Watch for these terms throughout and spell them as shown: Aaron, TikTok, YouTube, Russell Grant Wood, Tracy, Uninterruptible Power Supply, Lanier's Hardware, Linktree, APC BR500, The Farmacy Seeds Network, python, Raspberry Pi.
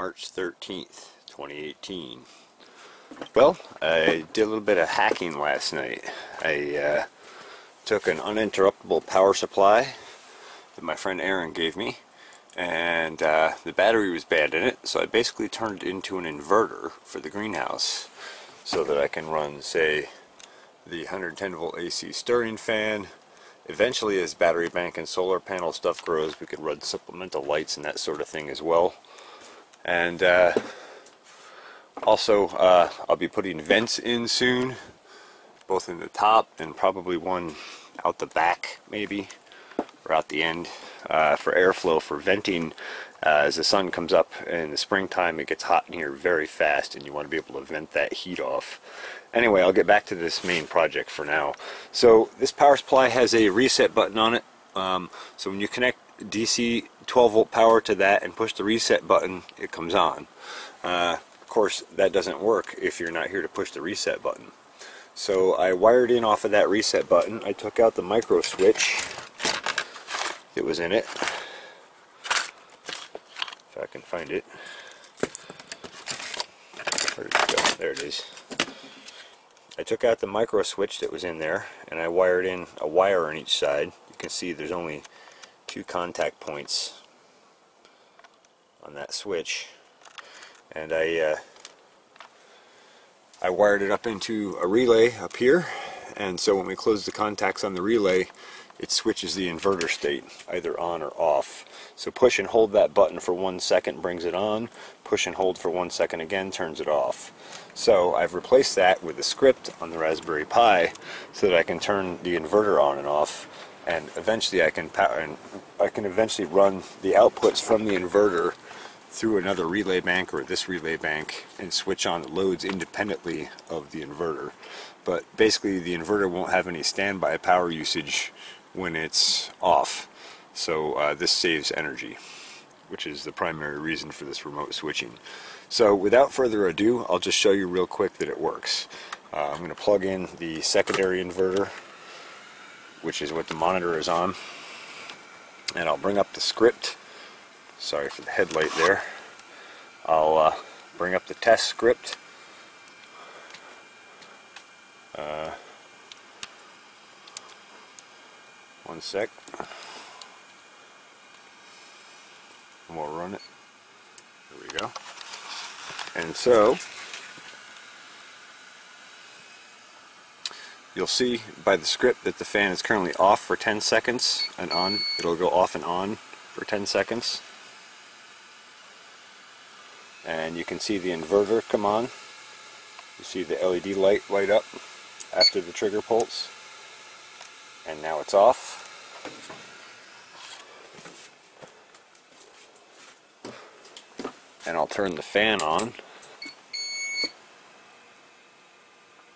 March 13th, 2018. Well, I did a little bit of hacking last night. I took an uninterruptible power supply that my friend Aaron gave me, and the battery was bad in it, so I basically turned it into an inverter for the greenhouse so that I can run, say, the 110 volt AC stirring fan. Eventually, as battery bank and solar panel stuff grows, we could run supplemental lights and that sort of thing as well. And also, I'll be putting vents in soon, both in the top and probably one out the back, maybe, or out the end, for airflow, for venting. As the sun comes up in the springtime, it gets hot in here very fast, and you want to be able to vent that heat off. Anyway, I'll get back to this main project for now. So this power supply has a reset button on it. So when you connect DC 12 volt power to that and push the reset button, it comes on. Of course, that doesn't work if you're not here to push the reset button. So I wired in off of that reset button. I took out the micro switch that was in it, if I can find it. Where did it go? There it is. I took out the micro switch that was in there, and I wired in a wire on each side. You can see there's only two contact points on that switch, and I wired it up into a relay up here, and so when we close the contacts on the relay, it switches the inverter state either on or off. So push and hold that button for 1 second brings it on, push and hold for 1 second again turns it off. So I've replaced that with a script on the Raspberry Pi so that I can turn the inverter on and off, and eventually I can power, and I can eventually run the outputs from the inverter through another relay bank or this relay bank and switch on the loads independently of the inverter. But basically the inverter won't have any standby power usage when it's off. So this saves energy, which is the primary reason for this remote switching. So without further ado, I'll just show you real quick that it works. I'm going to plug in the secondary inverter, which is what the monitor is on, and I'll bring up the script. Sorry for the headlight there. I'll bring up the test script. One sec. We'll run it. There we go. And so you'll see by the script that the fan is currently off for 10 seconds and on. It'll go off and on for 10 seconds. And you can see the inverter come on. You see the LED light light up after the trigger pulse. And now it's off. And I'll turn the fan on.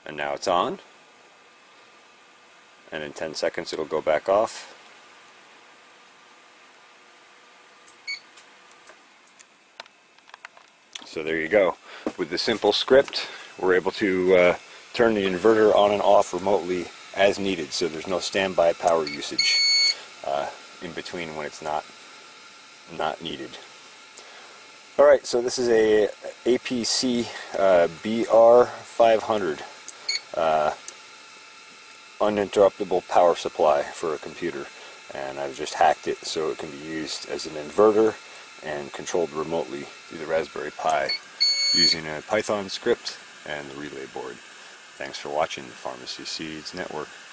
And now it's on. And in 10 seconds it'll go back off. So there you go. With the simple script, we're able to turn the inverter on and off remotely as needed, so there's no standby power usage in between when it's not needed. Alright, so this is a APC BR500 uninterruptible power supply for a computer, and I've just hacked it so it can be used as an inverter and controlled remotely through the Raspberry Pi using a Python script and the relay board. Thanks for watching the Farmacy Seeds Network.